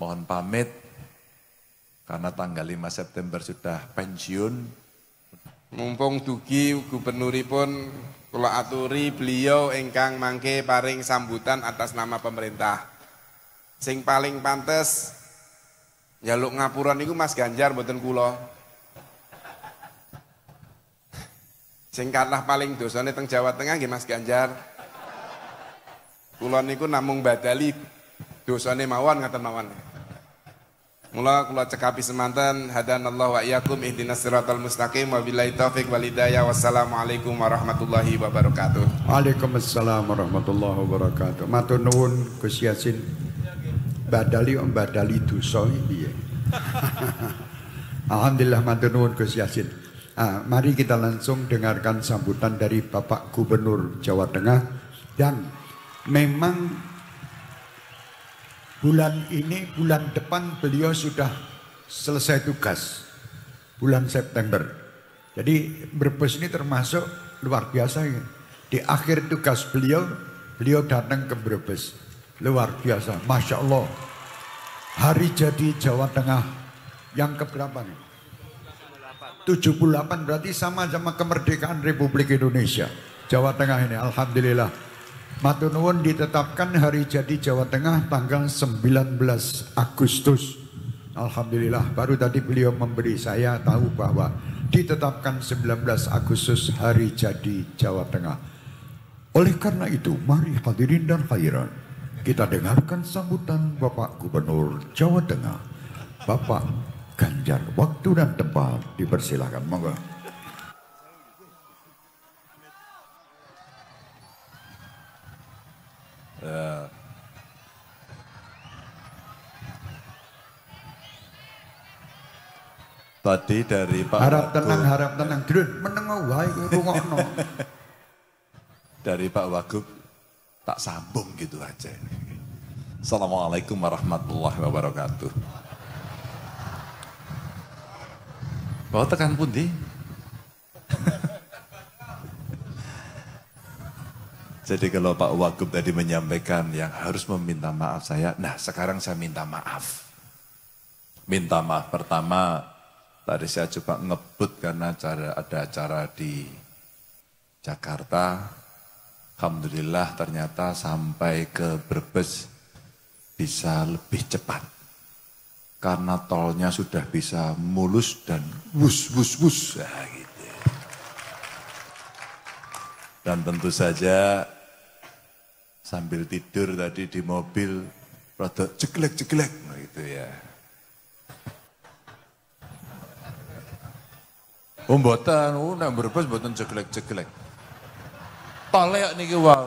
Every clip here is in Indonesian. mohon pamit karena tanggal 5 September sudah pensiun. Mumpung dugi gubernuripun kula aturi beliau ingkang mangke paring sambutan atas nama pemerintah. Sing paling pantes njaluk ngapuran niku Mas Ganjar mboten kula. Sing kathah paling dosane teng Jawa Tengah nggih Mas Ganjar. Kula niku namung badali dosane mawon ngaten mawon. Mula kula cekapi semanten hadanallahu wa iyyakum ihdinas siratal mustaqim wabillahi taufik wal hidayah. Wassalamualaikum warahmatullahi wabarakatuh. Waalaikumsalam warahmatullahi wabarakatuh. Matur nuwun Gus Yasin. Badali om badali dosa piye. Alhamdulillah matur nuwun Gus Yasin. Mari kita langsung dengarkan sambutan dari Bapak Gubernur Jawa Tengah. Dan memang bulan ini, bulan depan beliau sudah selesai tugas, bulan September. Jadi Brebes ini termasuk luar biasa ya. Di akhir tugas beliau, beliau datang ke Brebes. Luar biasa, Masya Allah. Hari jadi Jawa Tengah yang keberapa nih? 78 berarti sama-sama kemerdekaan Republik Indonesia. Jawa Tengah ini, Alhamdulillah. Matur nuwun ditetapkan hari jadi Jawa Tengah tanggal 19 Agustus. Alhamdulillah baru tadi beliau memberi saya tahu bahwa ditetapkan 19 Agustus hari jadi Jawa Tengah. Oleh karena itu mari hadirin dan hadirat kita dengarkan sambutan Bapak Gubernur Jawa Tengah, Bapak Ganjar. Waktu dan tempat dipersilakan, monggo. Tadi dari Pak harap tenang, dari Pak Wagub tak sambung gitu aja. Assalamualaikum warahmatullahi wabarakatuh. Bawa tekan pundi. Jadi kalau Pak Wagub tadi menyampaikan yang harus meminta maaf saya, nah sekarang saya minta maaf. Minta maaf pertama, tadi saya coba ngebut karena ada acara di Jakarta. Alhamdulillah ternyata sampai ke Brebes bisa lebih cepat. Karena tolnya sudah bisa mulus dan wus. Nah, gitu. Dan tentu saja sambil tidur tadi di mobil, rada ceklek-ceklek gitu ya. Mboten, nang Brebes mboten ceklek-ceklek. Tolek niki wae.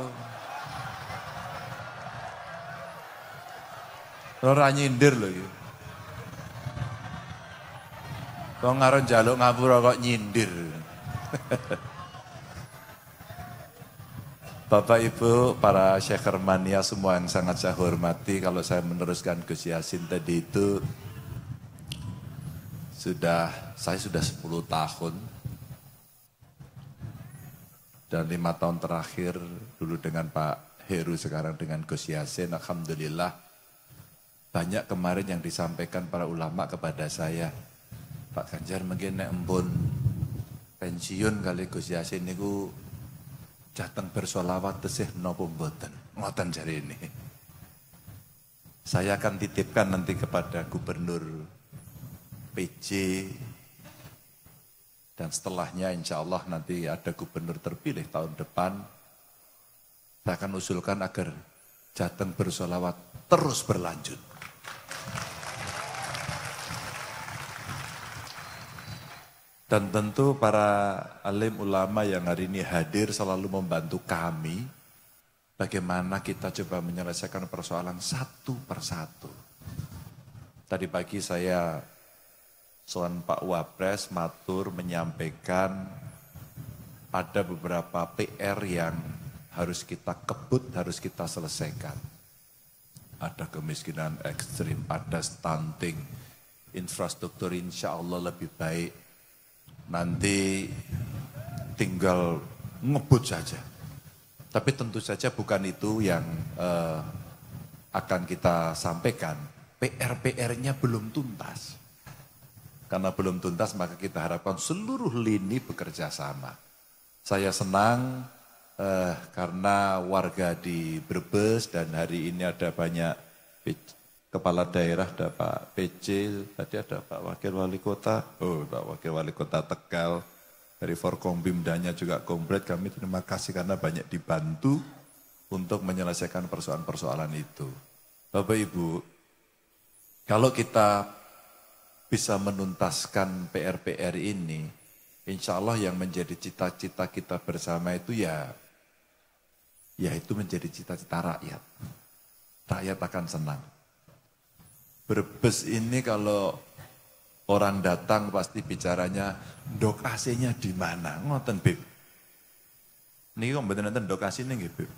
Ora nyindir lho iki. Wong arep njaluk ngapura kok nyindir. Bapak Ibu, para Syekhermania semua yang sangat saya hormati, kalau saya meneruskan Gus Yasin tadi itu, saya sudah 10 tahun, dan 5 tahun terakhir dulu dengan Pak Heru, sekarang dengan Gus Yasin, Alhamdulillah banyak kemarin yang disampaikan para ulama kepada saya, Pak Ganjar mungkin nek embun pensiun kali Gus Yasin niku jateng bersolawat tesih menapa mboten. Ngoten jare ini. Saya akan titipkan nanti kepada Gubernur PJ. Dan setelahnya insya Allah nanti ada gubernur terpilih tahun depan. Saya akan usulkan agar jateng bersolawat terus berlanjut. Dan tentu para alim ulama yang hari ini hadir selalu membantu kami bagaimana kita coba menyelesaikan persoalan satu persatu. Tadi pagi saya soal Pak Wapres matur menyampaikan ada beberapa PR yang harus kita kebut, harus kita selesaikan. Ada kemiskinan ekstrim, ada stunting, infrastruktur insya Allah lebih baik. Nanti tinggal ngebut saja. Tapi tentu saja bukan itu yang akan kita sampaikan. PR-PR-nya belum tuntas. Karena belum tuntas, maka kita harapkan seluruh lini bekerja sama. Saya senang karena warga di Brebes, dan hari ini ada banyak kepala daerah, ada Pak PJ, tadi ada Pak Wakil Wali Kota, Pak Wakil Wali Kota Tegal, dari Forkombimdanya juga komplit. Kami terima kasih karena banyak dibantu untuk menyelesaikan persoalan-persoalan itu. Bapak Ibu, kalau kita bisa menuntaskan PR-PR ini, insya Allah yang menjadi cita-cita kita bersama itu yaitu menjadi cita-cita rakyat. Rakyat akan senang. Brebes ini kalau orang datang pasti bicaranya ndok AC-nya di mana? Ngoten, Beb. Niki kok mboten nonton ndok AC-ne nggih, Beb.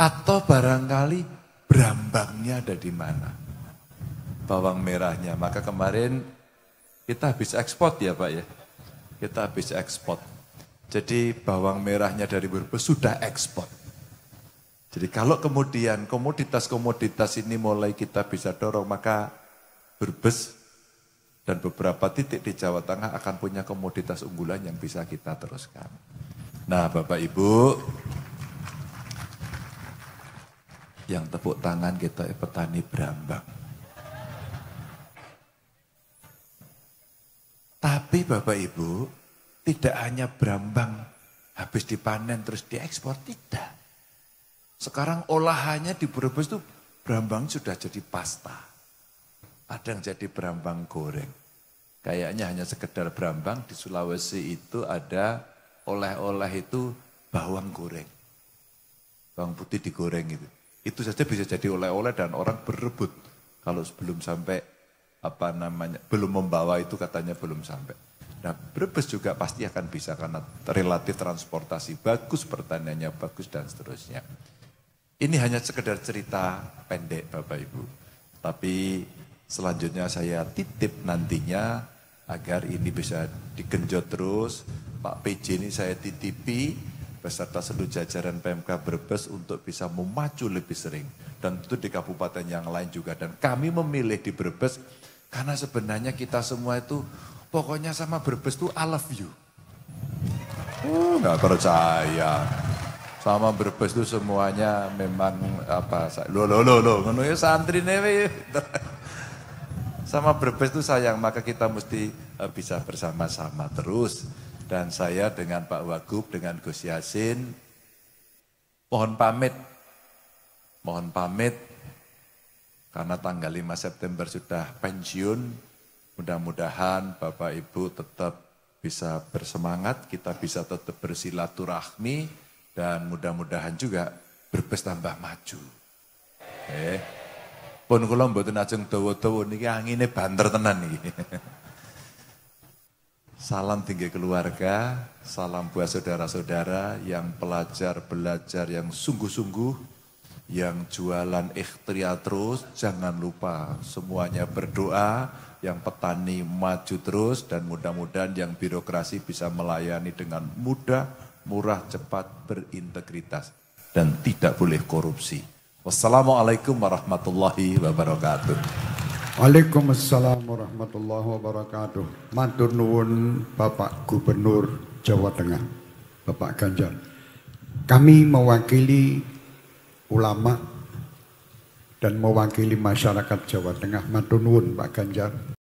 Atau barangkali brambangnya ada di mana? Bawang merahnya. Maka kemarin kita habis ekspor ya, Pak ya. Kita habis ekspor. Jadi bawang merahnya dari Brebes sudah ekspor. Jadi kalau kemudian komoditas-komoditas ini mulai kita bisa dorong, maka Brebes dan beberapa titik di Jawa Tengah akan punya komoditas unggulan yang bisa kita teruskan. Nah, Bapak Ibu, yang tepuk tangan kita petani brambang. Tapi Bapak Ibu, tidak hanya brambang habis dipanen terus diekspor, tidak. Sekarang olahannya di Brebes itu brambang sudah jadi pasta. Ada yang jadi brambang goreng. Kayaknya hanya sekedar brambang, di Sulawesi itu ada oleh-oleh itu bawang goreng. Bawang putih digoreng itu. Itu saja bisa jadi oleh-oleh dan orang berebut. Kalau sebelum sampai, belum membawa itu katanya belum sampai. Nah, Brebes juga pasti akan bisa karena relatif transportasi bagus, pertaniannya bagus dan seterusnya. Ini hanya sekedar cerita pendek Bapak Ibu. Tapi selanjutnya saya titip nantinya agar ini bisa digenjot terus. Pak PJ ini saya titipi beserta seluruh jajaran PMK Brebes untuk bisa memacu lebih sering. Dan itu di kabupaten yang lain juga. Dan kami memilih di Brebes karena sebenarnya kita semua itu pokoknya sama Brebes tuh I love you. Nggak percaya. Sama Brebes tuh semuanya memang ngono ya santri newe. Sama Brebes itu sayang, maka kita mesti bisa bersama-sama terus. Dan saya dengan Pak Wagub, dengan Gus Yasin, mohon pamit, karena tanggal 5 September sudah pensiun. Mudah-mudahan Bapak Ibu tetap bisa bersemangat, kita bisa tetap bersilaturahmi, dan mudah-mudahan juga Brebes tambah maju. Pun kula mboten ajeng dawa-dawa niki angine banter tenan niki. Salam tinggi keluarga, salam buat saudara-saudara yang belajar, yang sungguh-sungguh, yang jualan ikhtiar terus, jangan lupa semuanya berdoa, yang petani maju terus dan mudah-mudahan yang birokrasi bisa melayani dengan mudah, murah, cepat, berintegritas dan tidak boleh korupsi. Wassalamualaikum warahmatullahi wabarakatuh. Waalaikumsalam warahmatullahi wabarakatuh. Matur nuwun Bapak Gubernur Jawa Tengah, Bapak Ganjar. Kami mewakili ulama dan mewakili masyarakat Jawa Tengah. Matur nuwun Pak Ganjar.